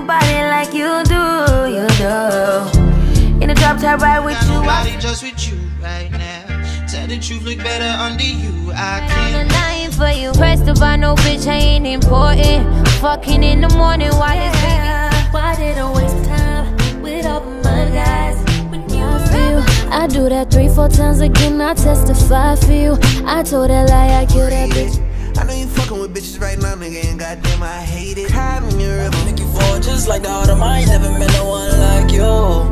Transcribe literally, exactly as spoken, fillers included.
your body like you do, you do. In the drop top right with you, I just with you right now. Tell the truth, look better under you. I can't. I'm lying for you. First of all, no bitch, I ain't important. Fucking in the morning, why yeah. This baby? Why did I waste time with open my eyes? I do that three, four times again, I testify for you. I told that lie, I killed that bitch. I know you fucking with bitches right now, nigga, and goddamn I hate it. Cried when you're up, make you fall just like the heart of mine. Never met no one like you.